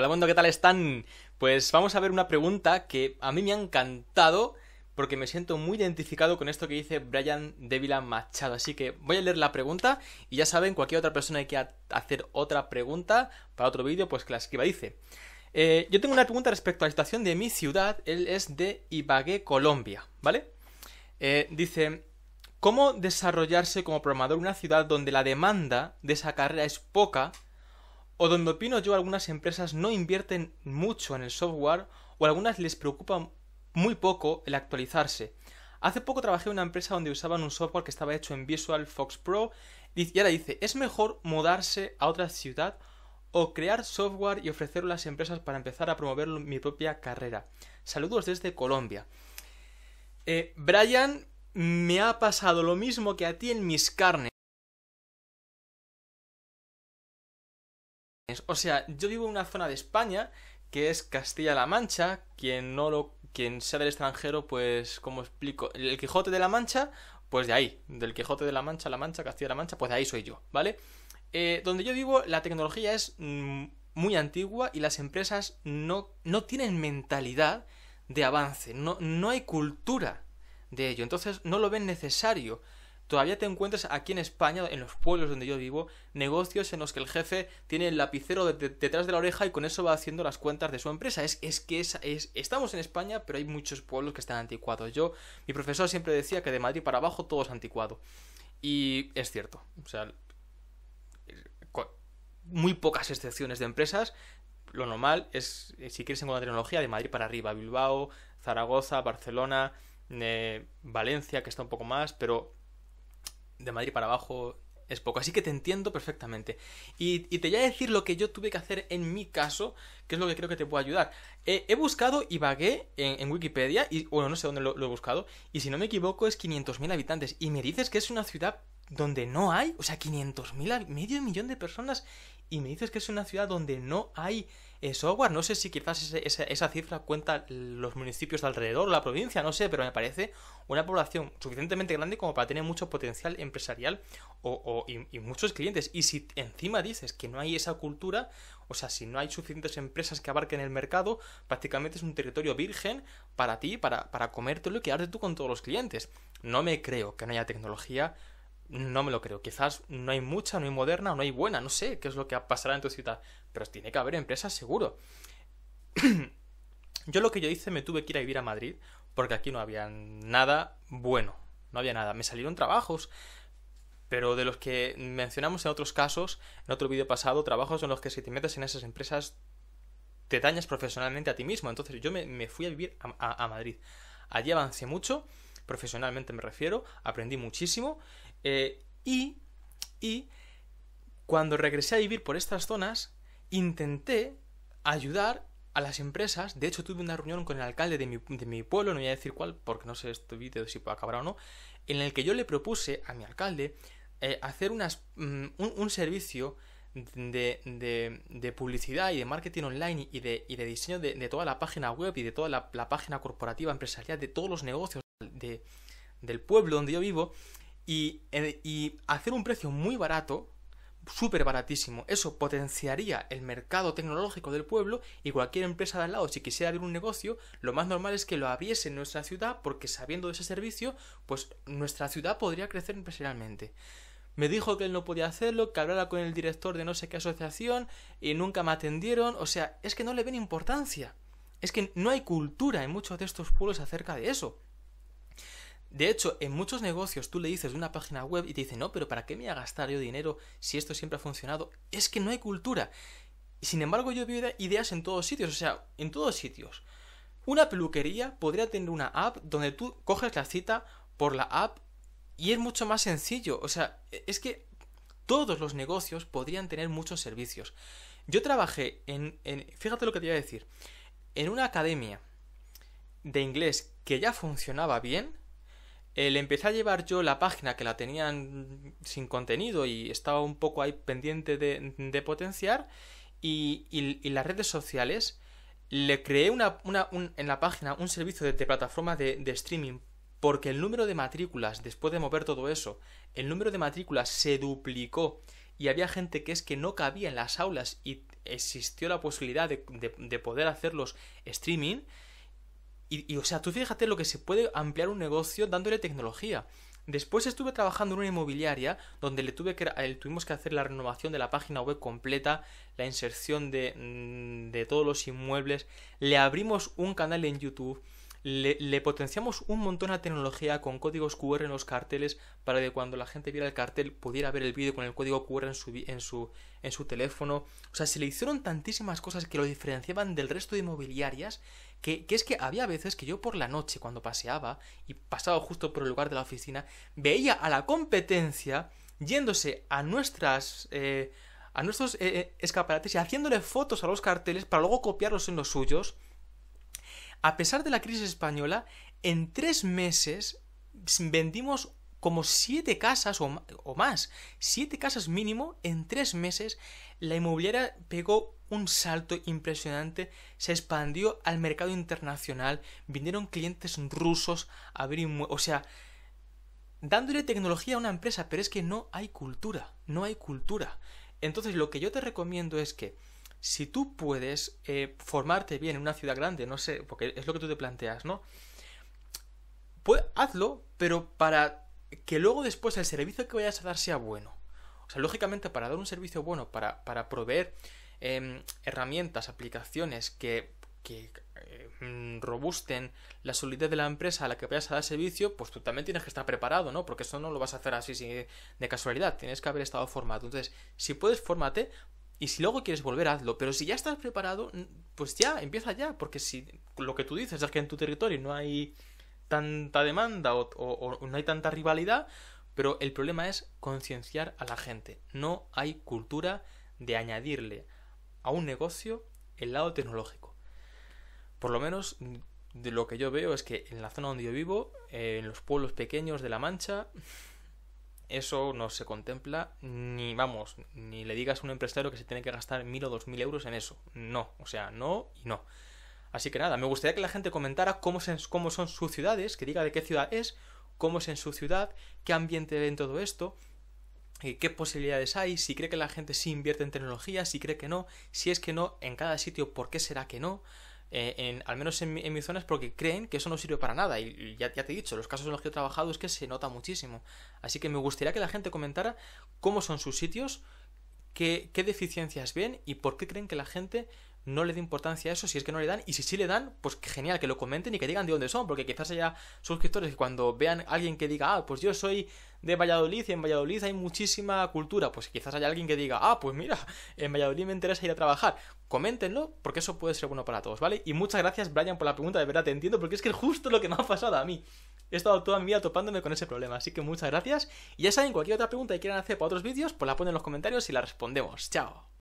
Hola mundo, ¿qué tal están? Pues vamos a ver una pregunta que a mí me ha encantado porque me siento muy identificado con esto que dice Bryan Dávila Machado. Así que voy a leer la pregunta y ya saben, cualquier otra persona que quiera hacer otra pregunta para otro vídeo, pues que la escriba. Dice, yo tengo una pregunta respecto a la situación de mi ciudad. Él es de Ibagué, Colombia, ¿vale? Dice, ¿cómo desarrollarse como programador en una ciudad donde la demanda de esa carrera es poca? O donde opino yo, algunas empresas no invierten mucho en el software o algunas les preocupa muy poco el actualizarse. Hace poco trabajé en una empresa donde usaban un software que estaba hecho en Visual Fox Pro y ahora dice, ¿es mejor mudarse a otra ciudad o crear software y ofrecerlo a las empresas para empezar a promover mi propia carrera? Saludos desde Colombia. Bryan, me ha pasado lo mismo que a ti en mis carnes. O sea, yo vivo en una zona de España que es Castilla-La Mancha. Quien sea del extranjero, pues, ¿cómo explico? El Quijote de la Mancha, pues de ahí. Del Quijote de la Mancha, Castilla-La Mancha, pues de ahí soy yo, ¿vale? Donde yo vivo, la tecnología es muy antigua y las empresas no tienen mentalidad de avance. No hay cultura de ello. Entonces, no lo ven necesario. Todavía te encuentras aquí en España, en los pueblos donde yo vivo, negocios en los que el jefe tiene el lapicero detrás de la oreja y con eso va haciendo las cuentas de su empresa. Estamos en España, pero hay muchos pueblos que están anticuados. Mi profesor siempre decía que de Madrid para abajo todo es anticuado. Y es cierto. O sea, con muy pocas excepciones de empresas, lo normal es, si quieres encontrar tecnología, de Madrid para arriba. Bilbao, Zaragoza, Barcelona, Valencia, que está un poco más, pero de Madrid para abajo es poco. Así que te entiendo perfectamente. Y te voy a decir lo que yo tuve que hacer en mi caso, que es lo que creo que te puede ayudar. He buscado Ibagué en Wikipedia, y bueno, no sé dónde lo he buscado, y si no me equivoco es 500.000 habitantes. Y me dices que es una ciudad donde no hay, o sea, 500.000, medio millón de personas, y me dices que es una ciudad donde no hay software. No sé si quizás esa cifra cuenta los municipios de alrededor, la provincia, no sé, pero me parece una población suficientemente grande como para tener mucho potencial empresarial y muchos clientes. Y si encima dices que no hay esa cultura, o sea, si no hay suficientes empresas que abarquen el mercado, prácticamente es un territorio virgen para ti, para comértelo y quedarte tú con todos los clientes. No me creo que no haya tecnología. No me lo creo. Quizás no hay mucha, no hay moderna, no hay buena. No sé qué es lo que pasará en tu ciudad. Pero tiene que haber empresas, seguro. Lo que yo hice, me tuve que ir a vivir a Madrid porque aquí no había nada bueno. No había nada. Me salieron trabajos, pero de los que mencionamos en otros casos, en otro vídeo pasado, trabajos en los que si te metes en esas empresas te dañas profesionalmente a ti mismo. Entonces yo me fui a vivir a Madrid. Allí avancé mucho, profesionalmente me refiero, aprendí muchísimo. Y cuando regresé a vivir por estas zonas, intenté ayudar a las empresas. De hecho, tuve una reunión con el alcalde de mi pueblo, no voy a decir cuál, porque no sé este vídeo si acabará o no, en el que yo le propuse a mi alcalde hacer un servicio de publicidad y de marketing online y de diseño de toda la página web y de toda la página corporativa empresarial de todos los negocios del pueblo donde yo vivo. Y hacer un precio muy barato, súper baratísimo. Eso potenciaría el mercado tecnológico del pueblo y cualquier empresa de al lado, si quisiera abrir un negocio, lo más normal es que lo abriese en nuestra ciudad porque sabiendo de ese servicio, pues nuestra ciudad podría crecer empresarialmente. Me dijo que él no podía hacerlo, que hablara con el director de no sé qué asociación y nunca me atendieron. O sea, es que no le ven importancia. Es que no hay cultura en muchos de estos pueblos acerca de eso. De hecho, en muchos negocios tú le dices de una página web y te dicen, no, pero ¿para qué me voy a gastar yo dinero si esto siempre ha funcionado? Es que no hay cultura. Sin embargo, yo veo ideas en todos sitios, o sea, en todos sitios. Una peluquería podría tener una app donde tú coges la cita por la app y es mucho más sencillo. O sea, es que todos los negocios podrían tener muchos servicios. Yo trabajé fíjate lo que te iba a decir, en una academia de inglés que ya funcionaba bien. Le empecé a llevar yo la página que la tenían sin contenido y estaba un poco ahí pendiente de potenciar y las redes sociales. Le creé en la página un servicio de plataforma de streaming porque el número de matrículas, después de mover todo eso, el número de matrículas se duplicó y había gente que no cabía en las aulas y existió la posibilidad de poder hacerlos streaming. Y o sea, tú fíjate lo que se puede ampliar un negocio dándole tecnología. Después estuve trabajando en una inmobiliaria donde tuvimos que hacer la renovación de la página web completa, la inserción de todos los inmuebles, le abrimos un canal en YouTube, le potenciamos un montón la tecnología con códigos QR en los carteles para que cuando la gente viera el cartel pudiera ver el vídeo con el código QR en su teléfono. O sea, se le hicieron tantísimas cosas que lo diferenciaban del resto de inmobiliarias. Que es que había veces que yo por la noche, cuando paseaba y pasaba justo por el lugar de la oficina, veía a la competencia yéndose a nuestros escaparates y haciéndole fotos a los carteles para luego copiarlos en los suyos. A pesar de la crisis española, en 3 meses vendimos como 7 casas o más. 7 casas mínimo en 3 meses. La inmobiliaria pegó un salto impresionante, se expandió al mercado internacional, vinieron clientes rusos a abrir inmuebles, o sea, dándole tecnología a una empresa, pero es que no hay cultura, no hay cultura. Entonces lo que yo te recomiendo es que si tú puedes formarte bien en una ciudad grande, no sé, porque es lo que tú te planteas, ¿no? Pues hazlo, pero para que luego después el servicio que vayas a dar sea bueno. O sea, lógicamente para dar un servicio bueno, para proveer herramientas, aplicaciones que robusten la solidez de la empresa a la que vayas a dar servicio, pues tú también tienes que estar preparado, ¿no? Porque eso no lo vas a hacer así de casualidad, tienes que haber estado formado. Entonces, si puedes, fórmate, y si luego quieres volver, hazlo, pero si ya estás preparado, pues ya, empieza ya, porque si lo que tú dices es que en tu territorio no hay tanta demanda o no hay tanta rivalidad, pero el problema es concienciar a la gente. No hay cultura de añadirle a un negocio el lado tecnológico. Por lo menos de lo que yo veo es que en la zona donde yo vivo, en los pueblos pequeños de La Mancha, eso no se contempla, ni vamos, ni le digas a un empresario que se tiene que gastar 1.000 o 2.000 euros en eso. No, o sea, no y no. Así que nada, me gustaría que la gente comentara cómo son sus ciudades, que diga de qué ciudad es, cómo es en su ciudad, qué ambiente hay en todo esto, qué posibilidades hay, si cree que la gente sí invierte en tecnología, si cree que no, si es que no, en cada sitio, ¿por qué será que no? Al menos en mi zona es porque creen que eso no sirve para nada, y ya te he dicho, los casos en los que he trabajado es que se nota muchísimo. Así que me gustaría que la gente comentara cómo son sus sitios, qué deficiencias ven y por qué creen que la gente no le da importancia a eso, si es que no le dan, y si sí le dan, pues genial, que lo comenten y que digan de dónde son, porque quizás haya suscriptores que cuando vean a alguien que diga, ah, pues yo soy de Valladolid y en Valladolid hay muchísima cultura, pues quizás haya alguien que diga, ah, pues mira, en Valladolid me interesa ir a trabajar. Coméntenlo, porque eso puede ser bueno para todos, ¿vale? Y muchas gracias, Bryan, por la pregunta, de verdad te entiendo, porque es que es justo lo que me ha pasado a mí. He estado toda mi vida topándome con ese problema, así que muchas gracias, y ya saben, cualquier otra pregunta que quieran hacer para otros vídeos, pues la ponen en los comentarios y la respondemos. ¡Chao!